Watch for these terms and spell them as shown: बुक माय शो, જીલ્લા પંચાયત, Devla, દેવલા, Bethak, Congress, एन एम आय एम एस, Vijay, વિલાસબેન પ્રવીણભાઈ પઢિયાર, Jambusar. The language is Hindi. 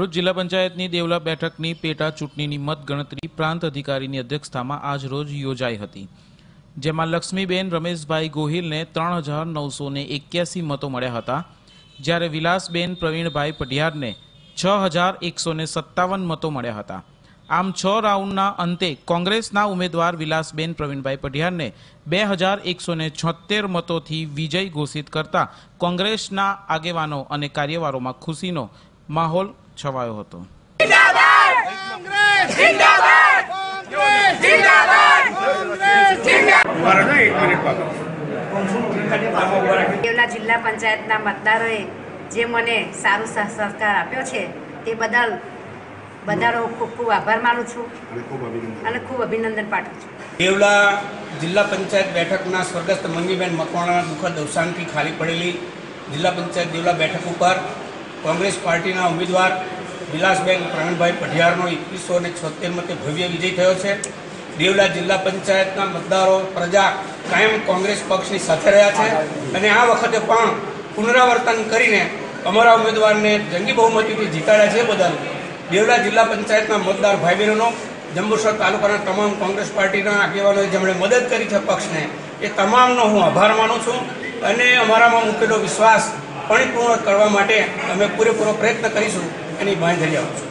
રોજ જિલ્લા પંચાયતની દેવલા બેઠકની પેટા ચૂંટણીની મતગણતરી પ્રાંત અધિકારીની અધ્યક્ષતામાં આજ રોજ યોજાઈ હતી જેમાં લક્ષ્મીબેન રમેશભાઈ ગોહિલને 3981 મતો મળ્યા હતા જ્યારે વિલાસબેન પ્રવીણભાઈ પઢિયારને 6157 મતો મળ્યા હતા આમ 6 રાઉન્ડના અંતે કોંગ્રેસના ઉમેદવાર વિલાસબેન પ્રવીણભાઈ પઢિયારને 2176 મતોથી વિજય ઘોષિત કરતા કોંગ્રેસના આગેવાનો અને કાર્યવારોમાં ખુશીનો માહોલ छवायो होतो। देवला जिल्हा पंचायतना मतदारोए जे मने सारू सहकार आप्यो छे ते बदल बधारो खूब खूब आभार मानु छू अने खूब अभिनंदन पाठवु छू। देवला जिल्हा पंचायत बैठकना स्वर्गस्थ मंगीबेन मकवाणाना दुखद अवसानथी खाली पड़ेली जिल्हा पंचायत देवला बैठक उपर कांग्रेस पार्टी उम्मीदवार विलासबेन प्रवीणभाई पढ़ियारो 2176 मते भव्य विजय थयो छे। देवला जिला पंचायतना मतदारों प्रजा कायम कांग्रेस पक्षनी साथे रह्या छे अने आ वखते पण पुनरावर्तन करीने अमरा उम्मीदवारने जंगी बहुमतीथी जीताड्या छे। बदल देवला जिला पंचायतना मतदार भाई बहनों जंबूसर तालुकाना तमाम कांग्रेस पार्टीना आगेवानोए जेमणे मदद करी छे पक्षने ए तमामनो हूँ आभार मानु छूं अने अमरामां मूकेलो विश्वास परिपूर्ण करवा माटे अमे पूरेपूरो प्रयत्न करीशुं एनी बांधेली आवशुं।